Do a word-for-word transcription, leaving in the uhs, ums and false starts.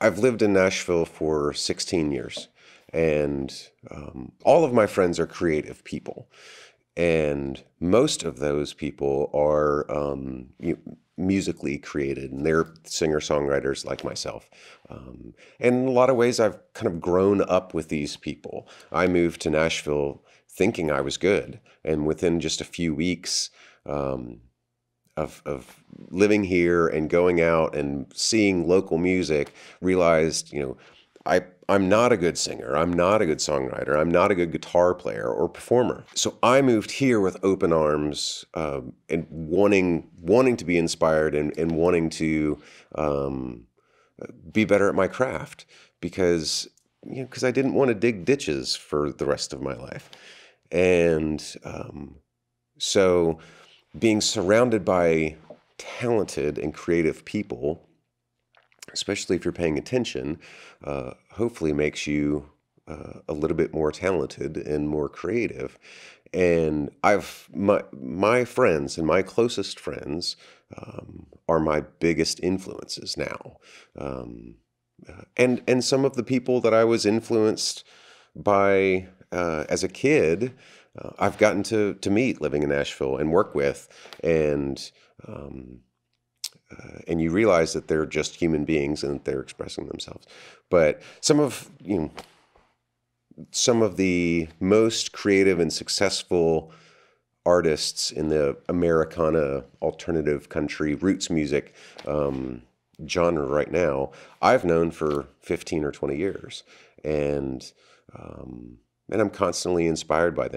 I've lived in Nashville for sixteen years, and um, all of my friends are creative people. And most of those people are um, you know, musically created, and they're singer-songwriters like myself. Um, and in a lot of ways, I've kind of grown up with these people. I moved to Nashville thinking I was good, and within just a few weeks um, of, of living here and going out and seeing local music, realized, you know, I, I'm not a good singer, I'm not a good songwriter, I'm not a good guitar player or performer. So I moved here with open arms um, and wanting, wanting to be inspired and, and wanting to um, be better at my craft, because you know, because I didn't want to dig ditches for the rest of my life. And um, so being surrounded by talented and creative people, especially if you're paying attention, uh, hopefully makes you uh, a little bit more talented and more creative. And I've my, my friends and my closest friends um, are my biggest influences now. Um, and, and some of the people that I was influenced by uh, as a kid, uh, I've gotten to, to meet living in Nashville and work with, and um, Uh, and you realize that they're just human beings and that they're expressing themselves. But some of you know, some of the most creative and successful artists in the Americana alternative country roots music um, genre right now, I've known for fifteen or twenty years, and um, and I'm constantly inspired by them.